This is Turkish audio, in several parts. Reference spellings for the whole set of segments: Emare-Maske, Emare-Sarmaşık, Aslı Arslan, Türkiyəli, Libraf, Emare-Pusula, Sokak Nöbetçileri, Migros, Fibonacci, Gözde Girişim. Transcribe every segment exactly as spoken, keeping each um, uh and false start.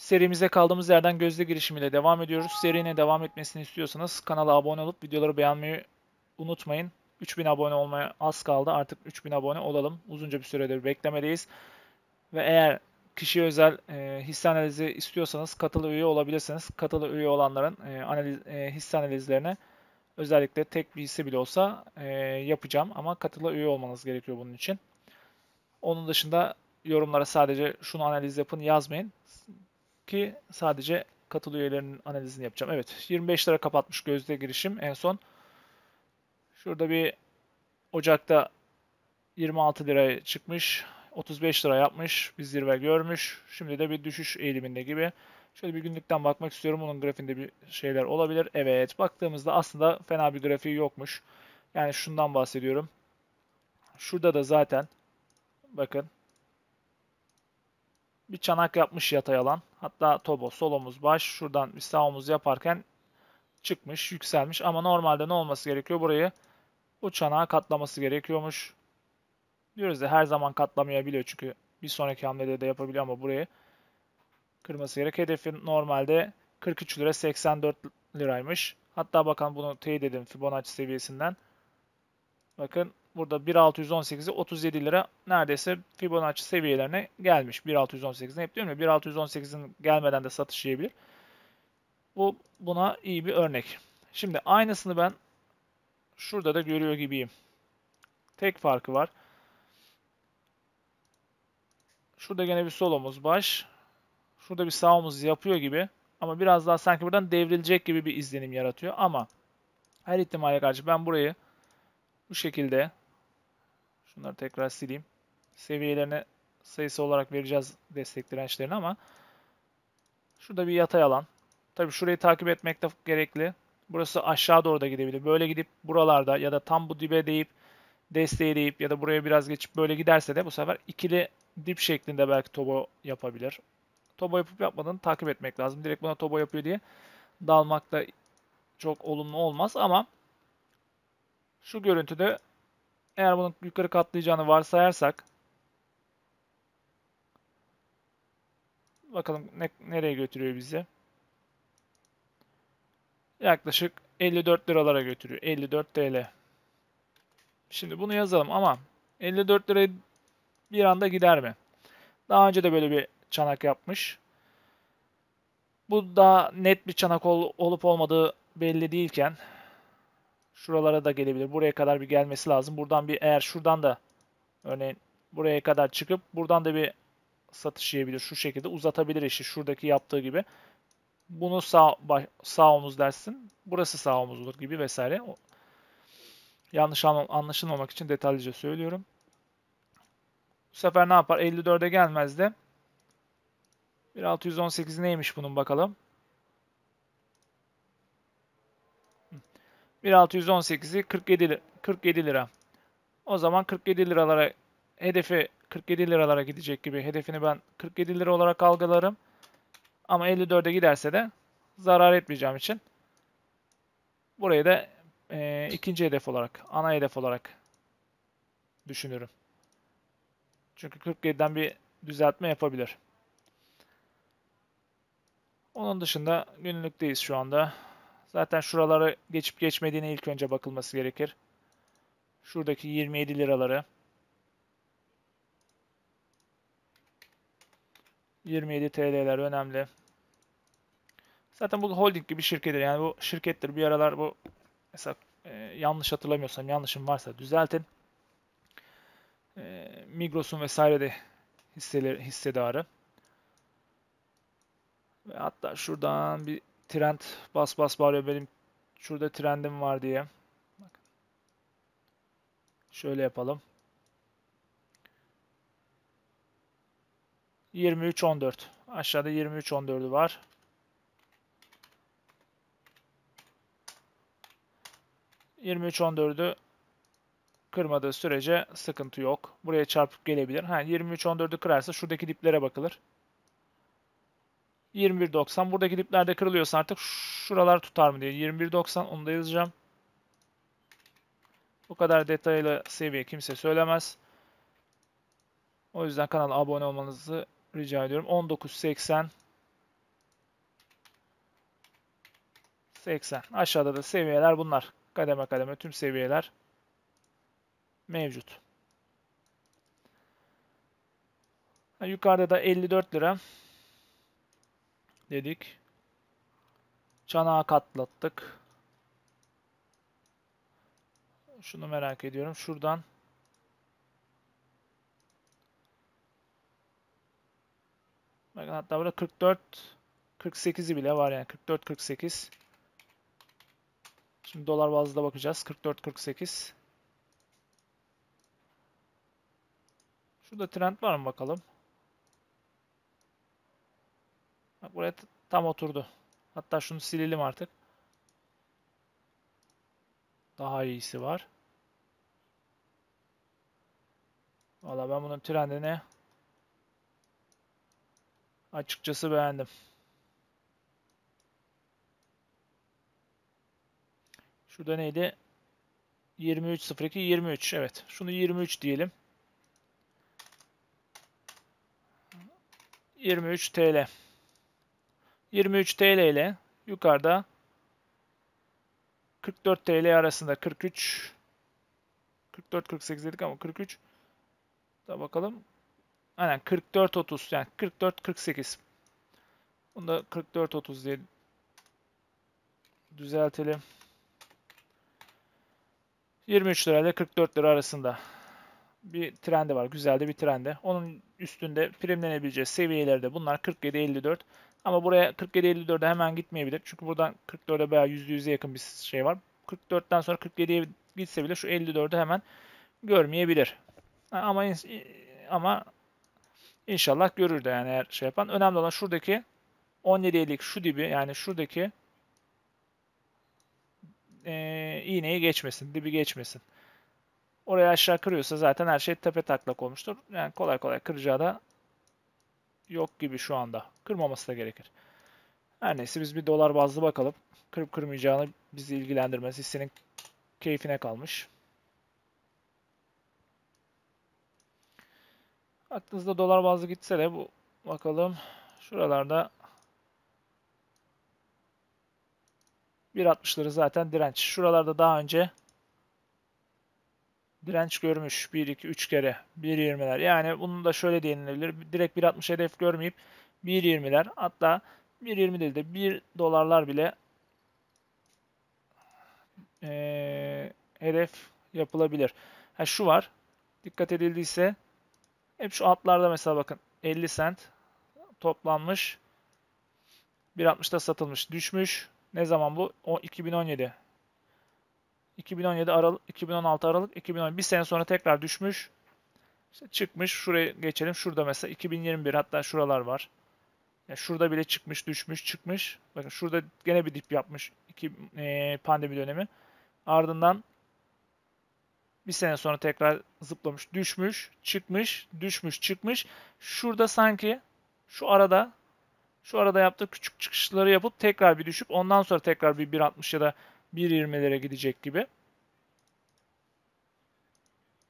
Serimize kaldığımız yerden Gözde Girişim ile devam ediyoruz. Serine devam etmesini istiyorsanız kanala abone olup videoları beğenmeyi unutmayın. üç bin abone olmaya az kaldı. Artık üç bin abone olalım. Uzunca bir süredir beklemedeyiz. Ve eğer kişiye özel e, hisse analizi istiyorsanız katılı üye olabilirsiniz. Katılı üye olanların e, analiz, e, hisse analizlerine özellikle tek bir hisse bile olsa e, yapacağım. Ama katılı üye olmanız gerekiyor bunun için. Onun dışında yorumlara sadece şunu analiz yapın yazmayın. Ki sadece katılı üyelerinin analizini yapacağım. Evet, yirmi beş lira kapatmış Gözde Girişim en son. Şurada bir Ocak'ta yirmi altı liraya çıkmış. otuz beş lira yapmış. Bir zirve görmüş. Şimdi de bir düşüş eğiliminde gibi. Şöyle bir günlükten bakmak istiyorum. Onun grafiğinde bir şeyler olabilir. Evet, baktığımızda aslında fena bir grafiği yokmuş. Yani şundan bahsediyorum. Şurada da zaten bakın bir çanak yapmış yatay alan. Hatta tobo sol omuz baş. Şuradan bir sağ omuz yaparken çıkmış, yükselmiş. Ama normalde ne olması gerekiyor? Burayı bu çanağa katlaması gerekiyormuş. Diyoruz ya her zaman katlamayabiliyor çünkü bir sonraki hamlede de yapabiliyor ama burayı kırması gerek. Hedefin normalde kırk üç lira seksen dört liraymış. Hatta bakın bunu teyit edin Fibonacci seviyesinden. Bakın burada bin altı yüz on sekiz'e otuz yedi lira neredeyse Fibonacci seviyelerine gelmiş. bin altı yüz on sekiz'e hep diyorum ya bin altı yüz on sekiz'in gelmeden de satış yiyebilir. Bu buna iyi bir örnek. Şimdi aynısını ben şurada da görüyor gibiyim. Tek farkı var. Şurada gene bir sol omuz baş. Şurada bir sağ omuz yapıyor gibi. Ama biraz daha sanki buradan devrilecek gibi bir izlenim yaratıyor. Ama her ihtimale karşı ben burayı bu şekilde şunları tekrar sileyim. Seviyelerine sayısı olarak vereceğiz destek dirençlerini ama şurada bir yatay alan. Tabii şurayı takip etmek de gerekli. Burası aşağı doğru da gidebilir. Böyle gidip buralarda ya da tam bu dibe deyip destekleyip ya da buraya biraz geçip böyle giderse de bu sefer ikili dip şeklinde belki tobo yapabilir. Tobo yapıp yapmadığını takip etmek lazım. Direkt buna tobo yapıyor diye dalmak da çok olumlu olmaz ama şu görüntüde eğer bunun yukarı katlayacağını varsayarsak bakalım ne, nereye götürüyor bizi. Yaklaşık elli dört liralara götürüyor. elli dört TL. Şimdi bunu yazalım ama elli dört lirayı bir anda gider mi? Daha önce de böyle bir çanak yapmış. Bu daha net bir çanak ol, olup olmadığı belli değilken şuralara da gelebilir. Buraya kadar bir gelmesi lazım. Buradan bir eğer şuradan da örneğin buraya kadar çıkıp buradan da bir satış yiyebilir. Şu şekilde uzatabilir işi. Şuradaki yaptığı gibi. Bunu sağ, sağ omuz dersin. Burası sağ omuz olur gibi vesaire. Yanlış anlaşılmamak için detaylıca söylüyorum. Bu sefer ne yapar? elli dört'e gelmez de. bin altı yüz on sekiz neymiş bunun bakalım. bin altı yüz on sekiz'i kırk yedi lira. O zaman kırk yedi liralara hedefi kırk yedi liralara gidecek gibi. Hedefini ben kırk yedi lira olarak algılarım. Ama elli dört'e giderse de zarar etmeyeceğim için burayı da e, ikinci hedef olarak, ana hedef olarak düşünürüm. Çünkü kırk yedi'den bir düzeltme yapabilir. Onun dışında günlükteyiz şu anda. Zaten şuraları geçip geçmediğine ilk önce bakılması gerekir. Şuradaki yirmi yedi liraları. yirmi yedi TL'ler önemli. Zaten bu holding gibi şirkettir. Yani bu şirkettir. Bir aralar bu mesela e, yanlış hatırlamıyorsam yanlışım varsa düzeltin. E, Migros'un vesaire de hisseleri, hissedarı. Ve hatta şuradan bir trend bas bas bağırıyor. Benim şurada trendim var diye. Bakın. Şöyle yapalım. yirmi üç on dört. Aşağıda yirmi üç on dört'ü var. yirmi üç on dört'ü kırmadığı sürece sıkıntı yok. Buraya çarpıp gelebilir. Ha, yirmi üç on dört'ü kırarsa şuradaki diplere bakılır. yirmi bir doksan. Buradaki dipler de kırılıyorsa artık şuralar tutar mı diye. yirmi bir doksan onu da yazacağım. Bu kadar detaylı seviye kimse söylemez. O yüzden kanala abone olmanızı rica ediyorum. on dokuz seksen seksen. Aşağıda da seviyeler bunlar. Kademe kademe tüm seviyeler mevcut. Yukarıda da elli dört lira dedik. Çanağı katlattık. Şunu merak ediyorum. Şuradan bakın, hatta burada kırk dört kırk sekizi bile var yani. kırk dört kırk sekiz. Şimdi dolar bazında bakacağız. kırk dört kırk sekiz. Şurada trend var mı bakalım? Bak, buraya tam oturdu. Hatta şunu silelim artık. Daha iyisi var. Vallahi ben bunun trendini açıkçası beğendim. Şurada neydi? yirmi üç sıfır iki yirmi üç. Evet. Şunu yirmi üç diyelim. yirmi üç TL. yirmi üç TL ile yukarıda kırk dört TL arasında kırk üç kırk dört kırk sekiz dedik ama kırk üç da bakalım. Aynen kırk dört otuz yani kırk dört kırk sekiz. Bunu da kırk dört otuz diye düzeltelim. yirmi üç lirayla kırk dört lira arasında bir trendi var. Güzel de bir trendi. Onun üstünde primlenebileceği seviyelerde bunlar kırk yedi elli dört. Ama buraya kırk yedi elli dört'e hemen gitmeyebilir. Çünkü buradan kırk dört'e bayağı yüzde yüz'e yakın bir şey var. kırk dört'ten sonra kırk yedi'ye gitse bile şu elli dört'ü hemen görmeyebilir. Ama ama inşallah görür de yani her şey yapan. Önemli olan şuradaki on yedi'lik şu dibi, yani şuradaki e, iğneyi geçmesin, dibi geçmesin. Oraya aşağı kırıyorsa zaten her şey tepe taklak olmuştur. Yani kolay kolay kıracağı da yok gibi şu anda. Kırmaması da gerekir. Her neyse, biz bir dolar bazlı bakalım. Kırıp kırmayacağını bizi ilgilendirmez. Hissenin keyfine kalmış. Aklınızda dolar bazlı gitse de bu bakalım. Şuralarda bir altmış'ları zaten direnç. Şuralarda daha önce direnç görmüş. bir iki üç kere. bir yirmi'ler. Yani bunun da şöyle denilebilir. Direkt bir altmış hedef görmeyip bir yirmi'ler. Hatta bir yirmi değil de bir dolarlar bile ee, hedef yapılabilir. Ha, şu var. Dikkat edildiyse hep şu altlarda mesela bakın. elli sent toplanmış. bir altmış'ta satılmış. Düşmüş. Ne zaman bu? O iki bin on yedi. iki bin on yedi Aralık, iki bin on altı Aralık, iki bin on bir sene sonra tekrar düşmüş. İşte çıkmış. Şuraya geçelim. Şurada mesela iki bin yirmi bir, hatta şuralar var. Yani şurada bile çıkmış, düşmüş, çıkmış. Bakın şurada gene bir dip yapmış. İki, e, pandemi dönemi. Ardından bir sene sonra tekrar zıplamış, düşmüş, çıkmış, düşmüş, çıkmış. Şurada sanki şu arada şu arada yaptığı küçük çıkışları yapıp tekrar bir düşüp ondan sonra tekrar bir bir altmış ya da bir yirmi'lere gidecek gibi.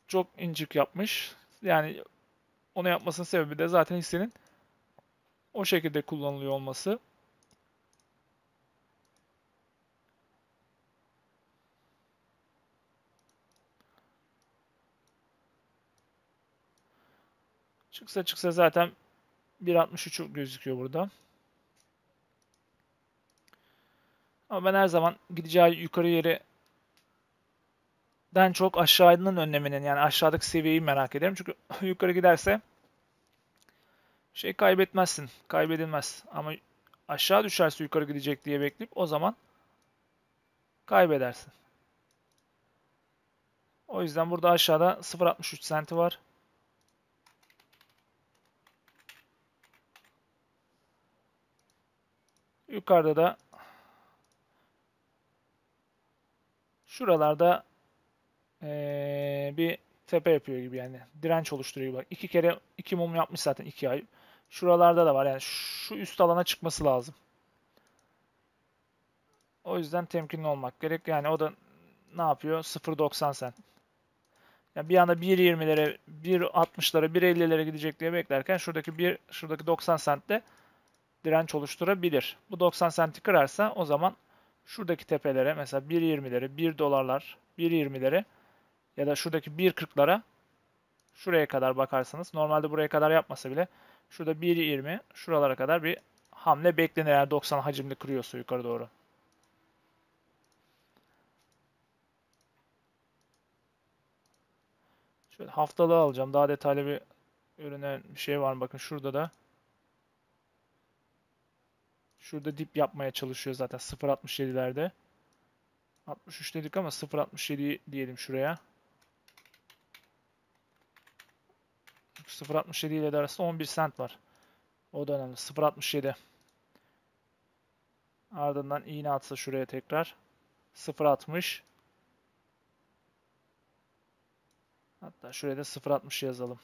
Çok incik yapmış. Yani onu yapmasının sebebi de zaten hissenin o şekilde kullanılıyor olması. Çıksa çıksa zaten bir altmış üç gözüküyor burada. Ama ben her zaman gideceği yukarı yerden çok aşağının önleminin, yani aşağıdaki seviyeyi merak ederim. Çünkü yukarı giderse şey kaybetmezsin, kaybedilmez. Ama aşağı düşerse yukarı gidecek diye bekleyip o zaman kaybedersin. O yüzden burada aşağıda sıfır altmış üç senti var. Yukarıda da şuralarda ee, bir tepe yapıyor gibi, yani direnç oluşturuyor gibi. İki kere iki mum yapmış zaten, iki ay. Şuralarda da var, yani şu üst alana çıkması lazım. O yüzden temkinli olmak gerek. Yani o da ne yapıyor? sıfır doksan sent. Yani bir anda bir yirmi'lere, bir altmış'lara, bir elli'lere gidecek diye beklerken şuradaki bir şuradaki doksan sentte direnç oluşturabilir. Bu doksan senti kırarsa o zaman şuradaki tepelere mesela bir yirmilere, bir dolarlar, bir yirmilere ya da şuradaki bir kırklara şuraya kadar bakarsanız, normalde buraya kadar yapmasa bile şurada bir yirmi şuralara kadar bir hamle beklenir eğer doksan hacimli kırıyorsa yukarı doğru. Şöyle haftalığı alacağım. Daha detaylı bir ürüne bir şey var mı? Bakın şurada da. Şurada dip yapmaya çalışıyor zaten sıfır altmış yedilerde. altmış üç dedik ama sıfır altmış yedi diyelim şuraya. sıfır altmış yedi ile de arasında on bir sent var. O da önemli. sıfır altmış yedi. Ardından iğne atsa şuraya tekrar. sıfır altmış. Hatta şuraya da sıfır altmış yazalım.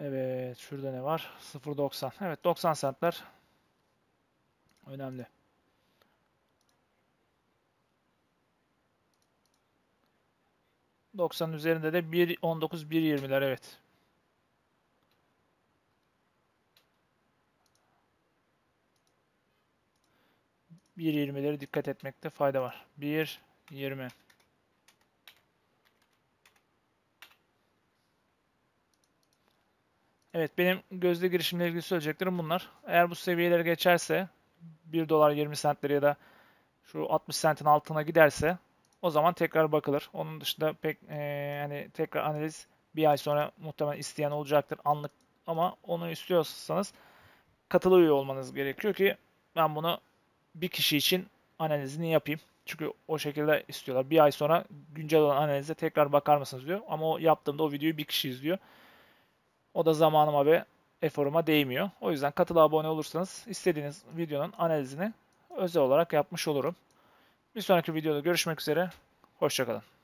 Evet. Şurada ne var? sıfır doksan. Evet. doksan sentler. Önemli. doksanın üzerinde de bir on dokuz, bir yirmiler. Evet. bir yirmilere dikkat etmekte fayda var. bir yirmi. Evet, benim gözde girişimle ilgili söyleyeceklerim bunlar. Eğer bu seviyeleri geçerse, bir dolar yirmi sentleri ya da şu altmış sentin altına giderse, o zaman tekrar bakılır. Onun dışında pek e, yani tekrar analiz bir ay sonra muhtemelen isteyen olacaktır anlık, ama onu istiyorsanız katılı üye olmanız gerekiyor ki ben bunu bir kişi için analizini yapayım. Çünkü o şekilde istiyorlar. Bir ay sonra güncel olan analize tekrar bakar mısınız diyor. Ama o yaptığımda o videoyu bir kişi izliyor. O da zamanıma ve eforuma değmiyor. O yüzden katılı abone olursanız istediğiniz videonun analizini özel olarak yapmış olurum. Bir sonraki videoda görüşmek üzere. Hoşça kalın.